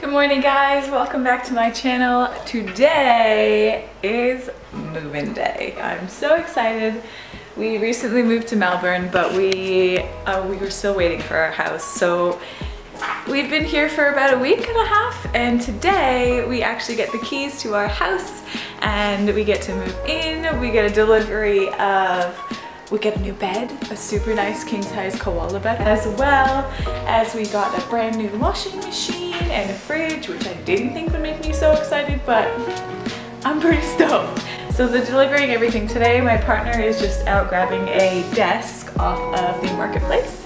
Good morning guys, welcome back to my channel. Today is move-in day. I'm so excited. We recently moved to Melbourne, but we were still waiting for our house. So we've been here for about a week and a half, and today we actually get the keys to our house and we get to move in. We get a delivery of we get a new bed, a super nice king-size koala bed, as well as we got a brand new washing machine and a fridge, which I didn't think would make me so excited, but I'm pretty stoked. So they're delivering everything today. My partner is just out grabbing a desk off of the marketplace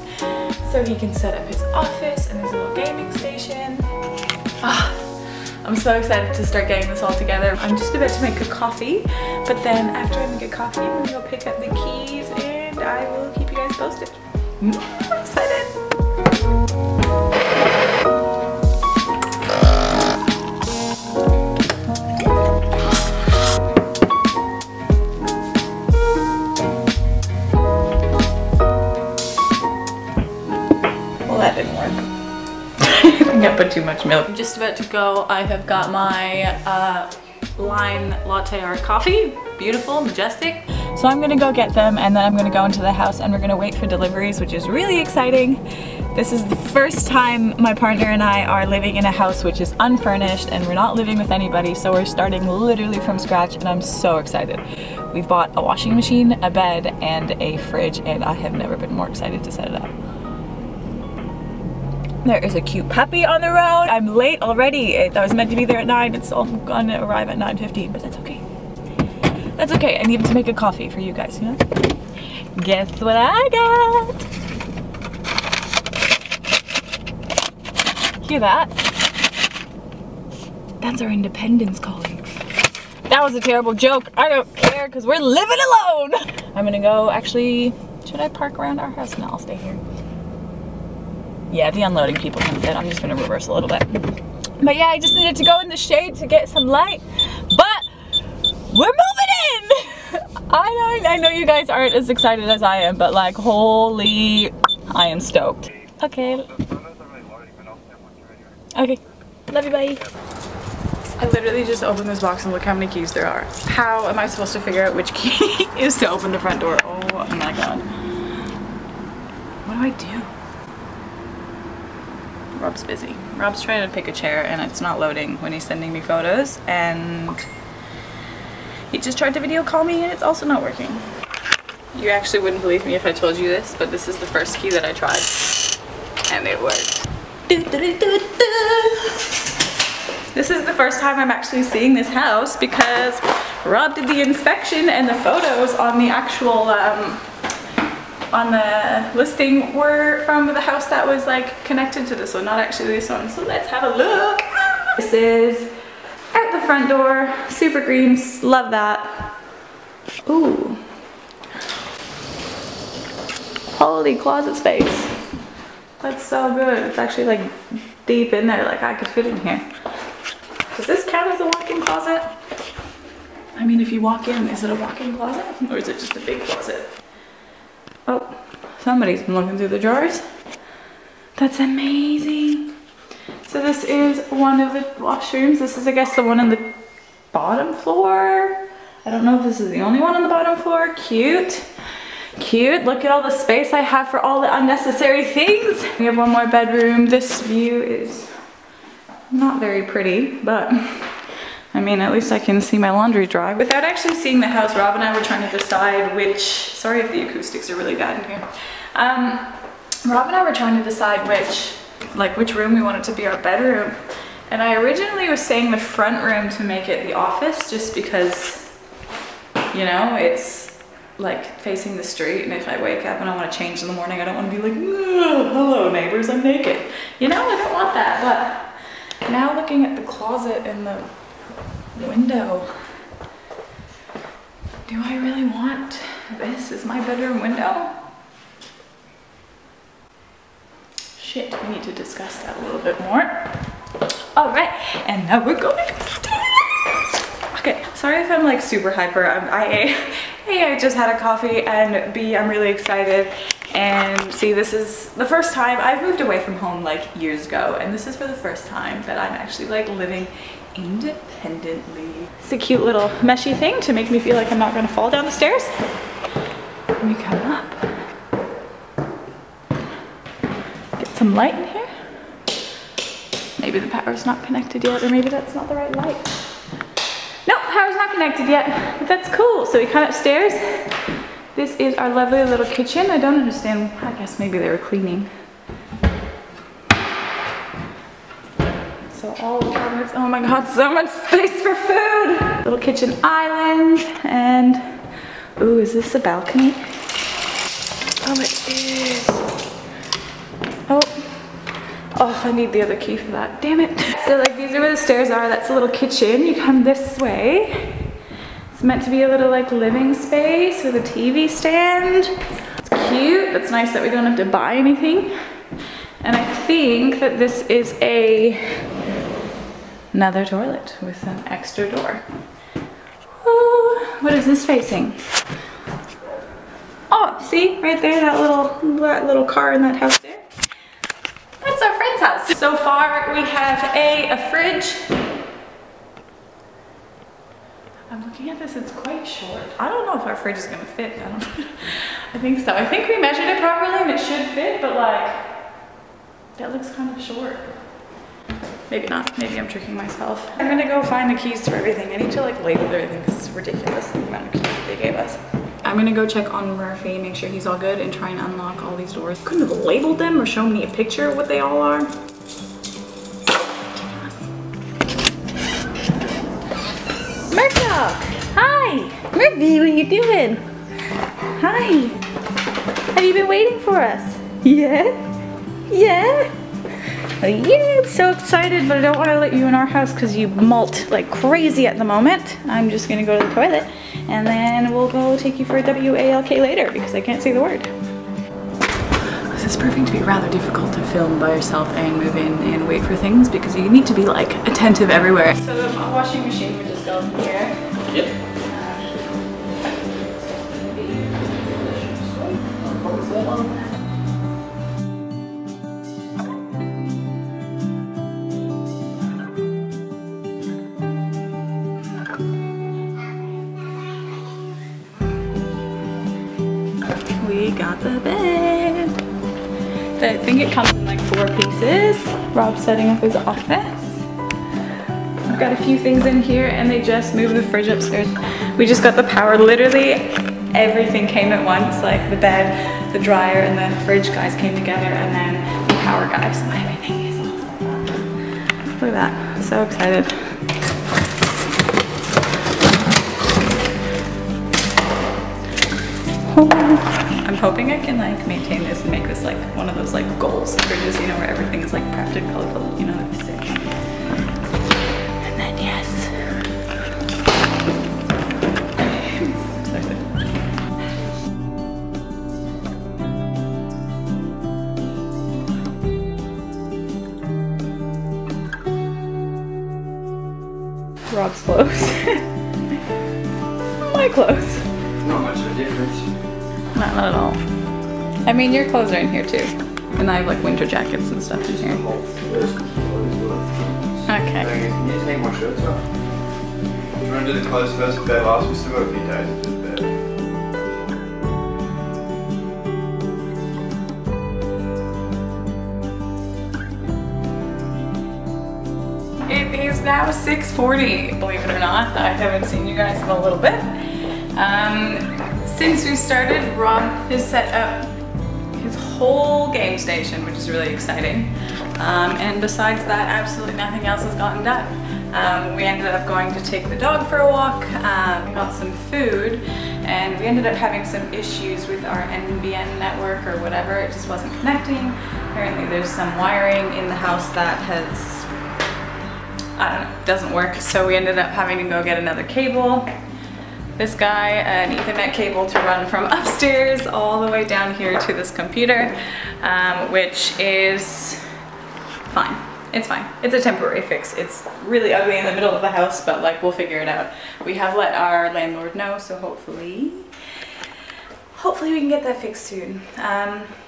so he can set up his office and his little gaming station. I'm so excited to start getting this all together. I'm just about to make a coffee, but then after I make a coffee, I'm gonna go pick up the keys and I will keep you guys posted. I'm excited. I put too much milk. I'm just about to go. I have got my line latte art coffee. Beautiful, majestic. So I'm gonna go get them and then I'm gonna go into the house and we're gonna wait for deliveries, which is really exciting. This is the first time my partner and I are living in a house which is unfurnished and we're not living with anybody, so we're starting literally from scratch and I'm so excited. We've bought a washing machine, a bed, and a fridge, and I have never been more excited to set it up. There is a cute puppy on the road. I'm late already. I was meant to be there at 9. It's all gonna arrive at 9:15, but that's okay. That's okay. I needed to make a coffee for you guys, you know? Guess what I got? Hear that? That's our independence calling. That was a terrible joke. I don't care because we're living alone. I'm gonna go, actually, should I park around our house? No, I'll stay here. Yeah, the unloading people can fit. I'm just gonna reverse a little bit. But yeah, I just needed to go in the shade to get some light. But we're moving in! I know you guys aren't as excited as I am, but like, holy, I am stoked. Okay. Okay, love you, bye. I literally just opened this box and look how many keys there are. How am I supposed to figure out which key is to open the front door? Oh my God. What do? I do? Rob's busy. Rob's trying to pick a chair and it's not loading when he's sending me photos, and he just tried to video call me and it's also not working. You actually wouldn't believe me if I told you this, but this is the first key that I tried and it worked. This is the first time I'm actually seeing this house because Rob did the inspection and the photos on the actual on the listing were from the house that was like connected to this one, not actually this one. So let's have a look. This is out the front door, super greens, love that. Ooh, quality closet space. That's so good. It's actually like deep in there, like I could fit in here. Does this count as a walk-in closet? I mean, if you walk in, is it a walk-in closet? Or is it just a big closet? Oh, somebody's been looking through the drawers. That's amazing. So this is one of the washrooms. This is, I guess, the one on the bottom floor. I don't know if this is the only one on the bottom floor. Cute. Cute. Look at all the space I have for all the unnecessary things. We have one more bedroom. This view is not very pretty, but I mean, at least I can see my laundry dry. Without actually seeing the house, Rob and I were trying to decide which, sorry if the acoustics are really bad in here. Rob and I were trying to decide which room we wanted to be our bedroom. And I originally was saying the front room to make it the office just because, you know, it's like facing the street, and if I wake up and I want to change in the morning, I don't want to be like, oh, hello neighbors, I'm naked. You know, I don't want that. But now looking at the closet and the window. Do I really want this as my bedroom window? Shit, we need to discuss that a little bit more. All right, and now we're going upstairs. Okay, sorry if I'm like super hyper. I A, I just had a coffee, and B, I'm really excited. And see, this is the first time I've moved away from home like years ago, and this is for the first time that I'm actually like living independently. It's a cute little meshy thing to make me feel like I'm not gonna fall down the stairs. Let me come up. Get some light in here. Maybe the power's not connected yet, or maybe that's not the right light. Nope, power's not connected yet, but that's cool. So we come upstairs. This is our lovely little kitchen. I don't understand, I guess maybe they were cleaning. So all the cabinets, oh my God, so much space for food. Little kitchen island, and, ooh, is this a balcony? Oh, it is. Oh, I need the other key for that, damn it. So like these are where the stairs are, that's the little kitchen. You come this way. It's meant to be a little like living space with a TV stand. It's cute. It's nice that we don't have to buy anything. And I think that this is another toilet with an extra door. Ooh, what is this facing? Oh, see right there, that little car in that house there. That's our friend's house. So far we have a fridge. I'm looking at this, it's quite short. I don't know if our fridge is gonna fit. I think so. I think we measured it properly and it should fit, but like, that looks kind of short. Maybe not, maybe I'm tricking myself. I'm gonna go find the keys to everything. I need to like label everything because it's ridiculous the amount of keys that they gave us. I'm gonna go check on Murphy, make sure he's all good and try and unlock all these doors. Couldn't have labeled them or shown me a picture of what they all are. Hi! Murphy, what are you doing? Hi! Have you been waiting for us? Yeah? Yeah? Oh yeah, I'm so excited, but I don't want to let you in our house because you molt like crazy at the moment. I'm just going to go to the toilet and then we'll go take you for a W-A-L-K later because I can't say the word. This is proving to be rather difficult to film by yourself and move in and wait for things because you need to be like attentive everywhere. So the washing machine would just go in here. Yep. We got the bed. I think it comes in like 4 pieces. Rob's setting up his office. I've got a few things in here and they just moved the fridge upstairs. We just got the power. Literally everything came at once, like the bed, the dryer, and the fridge guys came together, and then the power guys. So everything is awesome. Look at that, so excited. I'm hoping I can like maintain this and make this like one of those like goals fridges, you know, where everything is like prepped and colorful, you know, like sick. And then yes. Sorry. Rob's clothes. My clothes. Not much of a difference. Not at all. I mean, your clothes are in here too. And I have like winter jackets and stuff in here. Okay. Can you take my shirts off? Do you want to do the clothes first or bed last? We still got a few days to do the bed. It is now 6:40, believe it or not. I haven't seen you guys in a little bit. Since we started, Rob has set up his whole game station, which is really exciting. And besides that, absolutely nothing else has gotten done. We ended up going to take the dog for a walk, we got some food, and we ended up having some issues with our NBN network or whatever. It just wasn't connecting. Apparently there's some wiring in the house that has, I don't know, doesn't work. So we ended up having to go get another cable. This guy, an Ethernet cable to run from upstairs all the way down here to this computer, which is fine. It's fine. It's a temporary fix. It's really ugly in the middle of the house, but like we'll figure it out. We have let our landlord know, so hopefully hopefully we can get that fixed soon.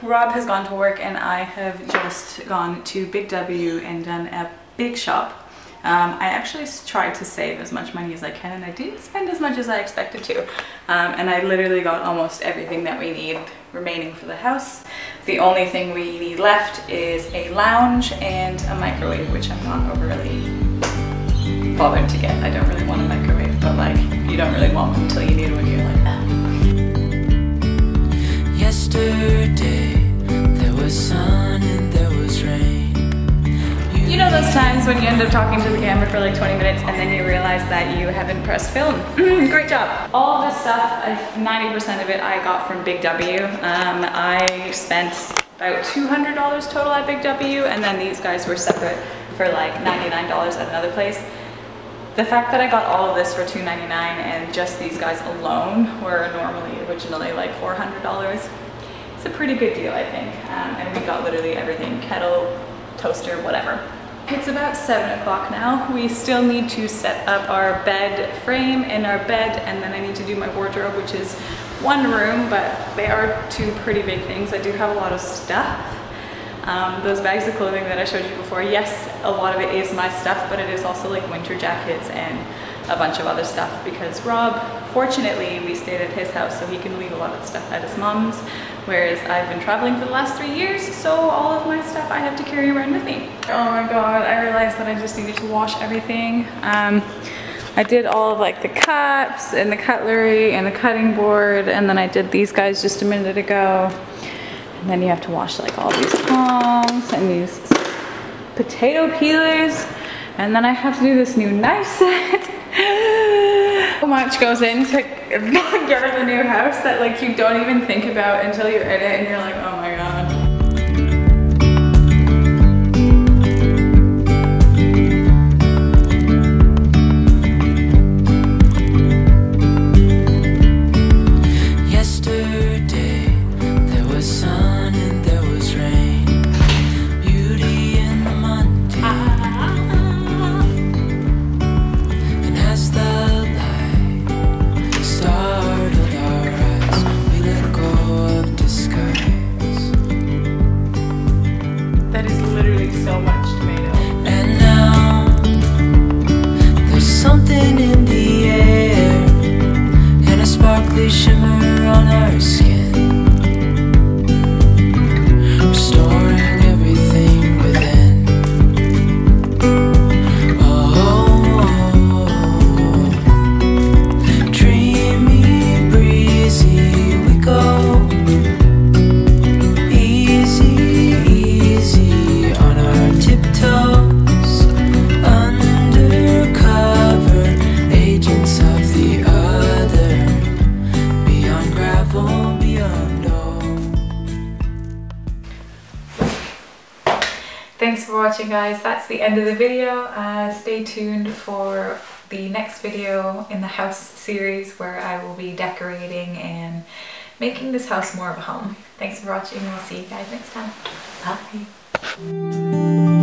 Rob has gone to work and I have just gone to Big W and done a big shop. I actually tried to save as much money as I can and I didn't spend as much as I expected to. And I literally got almost everything that we need remaining for the house. The only thing we need left is a lounge and a microwave, which I'm not overly bothered to get. I don't really want a microwave, but like, you don't really want one until you need one, you're like, ah. Yesterday, there was sun and there was rain. You know those times when you end up talking to the camera for like 20 minutes and then you realize that you haven't pressed film? Great job! All this stuff, 90% of it I got from Big W. I spent about $200 total at Big W, and then these guys were separate for like $99 at another place. The fact that I got all of this for $2.99 and just these guys alone were normally originally like $400, it's a pretty good deal, I think. And we got literally everything, kettle, toaster, whatever. It's about 7 o'clock now. We still need to set up our bed frame in our bed, and then I need to do my wardrobe, which is one room, but they are two pretty big things. I do have a lot of stuff. Those bags of clothing that I showed you before, yes, a lot of it is my stuff, but it is also like winter jackets and a bunch of other stuff, because Rob, fortunately, we stayed at his house, so he can leave a lot of stuff at his mom's, whereas I've been traveling for the last 3 years, so all of my stuff I have to carry around with me. Oh my god, I realized that I just needed to wash everything. I did all of like the cups and the cutlery and the cutting board, and then I did these guys just a minute ago. And then you have to wash like all these tongs and these potato peelers, and then I have to do this new knife set. So much goes into getting a new house that like you don't even think about until you're in it and you're like, oh my god. Thanks for watching, guys. That's the end of the video. Stay tuned for the next video in the house series where I will be decorating and making this house more of a home. Thanks for watching. We'll see you guys next time. Bye.